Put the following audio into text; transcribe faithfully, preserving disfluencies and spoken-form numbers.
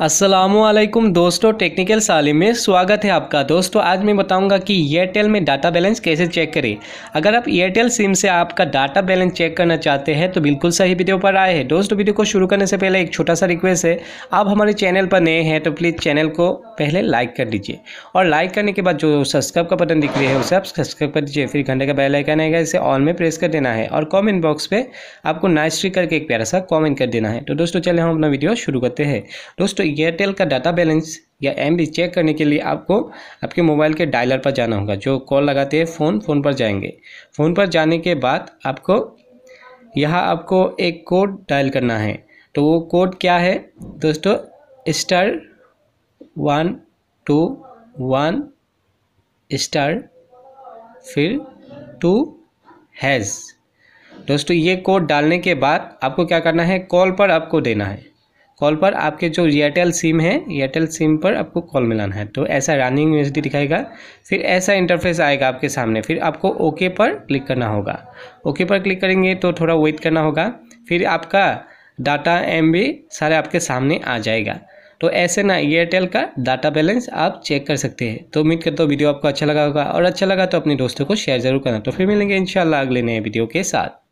अस्सलामुअलैकुम दोस्तों, टेक्निकल साले में स्वागत है आपका। दोस्तों आज मैं बताऊंगा कि एयरटेल में डाटा बैलेंस कैसे चेक करें। अगर आप एयरटेल सिम से आपका डाटा बैलेंस चेक करना चाहते हैं तो बिल्कुल सही वीडियो पर आए हैं। दोस्तों वीडियो को शुरू करने से पहले एक छोटा सा रिक्वेस्ट है, आप हमारे चैनल पर नए हैं तो प्लीज़ चैनल को पहले लाइक कर दीजिए और लाइक करने के बाद जो सब्सक्राइब का बटन दिख रही है उसे आप सब्सक्राइब कर दीजिए। फिर घंटे का बेल आइकन आएगा, इसे ऑल में प्रेस कर देना है और कॉमेंट बॉक्स पर आपको नाइस ट्रिक करके एक प्यारा सा कॉमेंट कर देना है। तो दोस्तों चले हम अपना वीडियो शुरू करते हैं। दोस्तों एयरटेल का डाटा बैलेंस या एमबी चेक करने के लिए आपको आपके मोबाइल के डायलर पर जाना होगा। जो कॉल लगाते हैं फ़ोन फ़ोन पर जाएंगे। फ़ोन पर जाने के बाद आपको यहाँ आपको एक कोड डायल करना है। तो वो कोड क्या है दोस्तों, star one two one star फिर टू हैज़। दोस्तों ये कोड डालने के बाद आपको क्या करना है, कॉल पर आपको देना है। कॉल पर आपके जो एयरटेल सिम है एयरटेल सिम पर आपको कॉल मिलाना है। तो ऐसा रनिंग यूएसडी दिखाएगा, फिर ऐसा इंटरफेस आएगा आपके सामने। फिर आपको ओके पर क्लिक करना होगा। ओके पर क्लिक करेंगे तो थोड़ा वेट करना होगा, फिर आपका डाटा एमबी सारे आपके सामने आ जाएगा। तो ऐसे ना एयरटेल का डाटा बैलेंस आप चेक कर सकते हैं। तो उम्मीद करता हूँ वीडियो आपको अच्छा लगा होगा और अच्छा लगा तो अपने दोस्तों को शेयर जरूर करना। तो फिर मिलेंगे इंशाल्लाह अगले नए वीडियो के साथ।